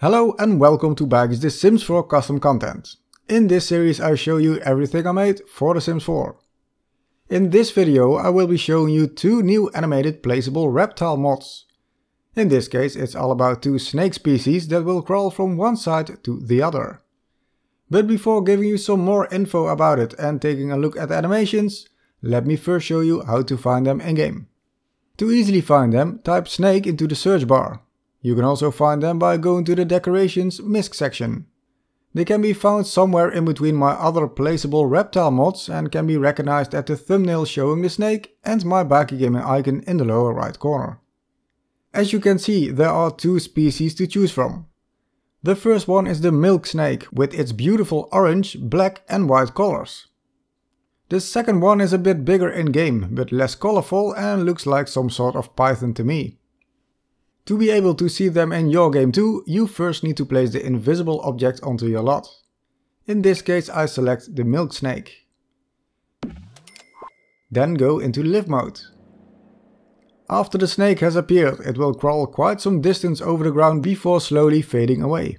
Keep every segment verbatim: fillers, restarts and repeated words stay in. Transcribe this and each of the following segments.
Hello and welcome to Bakie's The Sims four Custom Content. In this series I show you everything I made for The Sims four. In this video I will be showing you two new animated placeable reptile mods. In this case it's all about two snake species that will crawl from one side to the other. But before giving you some more info about it and taking a look at the animations, let me first show you how to find them in game. To easily find them, type snake into the search bar. You can also find them by going to the Decorations misc section. They can be found somewhere in between my other placeable reptile mods and can be recognized at the thumbnail showing the snake and my BakieGaming icon in the lower right corner. As you can see, there are two species to choose from. The first one is the Milksnake with its beautiful orange, black and white colors. The second one is a bit bigger in game but less colorful and looks like some sort of python to me. To be able to see them in your game too, you first need to place the invisible object onto your lot. In this case I select the Milksnake. Then go into live mode. After the snake has appeared, it will crawl quite some distance over the ground before slowly fading away.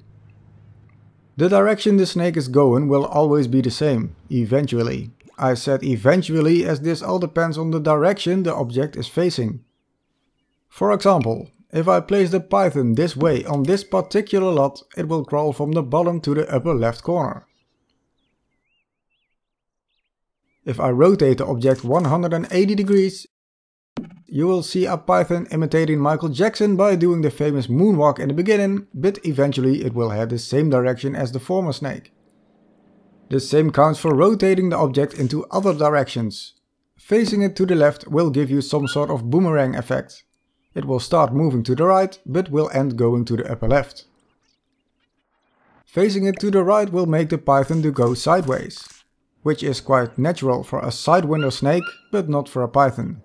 The direction the snake is going will always be the same, eventually. I said eventually as this all depends on the direction the object is facing. For example, if I place the python this way on this particular lot, it will crawl from the bottom to the upper left corner. If I rotate the object one hundred eighty degrees, you will see a python imitating Michael Jackson by doing the famous moonwalk in the beginning, but eventually it will head the same direction as the former snake. The same counts for rotating the object into other directions. Facing it to the left will give you some sort of boomerang effect. It will start moving to the right, but will end going to the upper left. Facing it to the right will make the python to go sideways, which is quite natural for a sidewinder snake, but not for a python.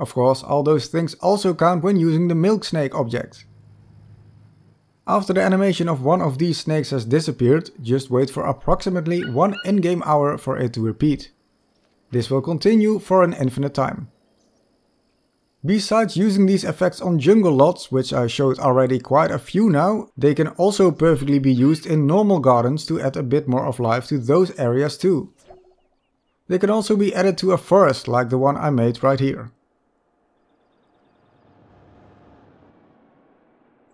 Of course, all those things also count when using the Milksnake object. After the animation of one of these snakes has disappeared, just wait for approximately one in-game hour for it to repeat. This will continue for an infinite time. Besides using these effects on jungle lots, which I showed already quite a few now, they can also perfectly be used in normal gardens to add a bit more of life to those areas too. They can also be added to a forest like the one I made right here.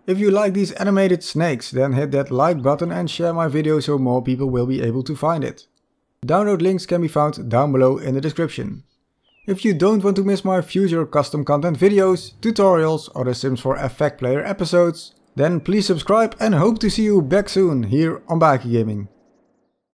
If you like these animated snakes, then hit that like button and share my video so more people will be able to find it. Download links can be found down below in the description. If you don't want to miss my future custom content videos, tutorials or the Sims four F F Player episodes, then please subscribe and hope to see you back soon here on BakieGaming.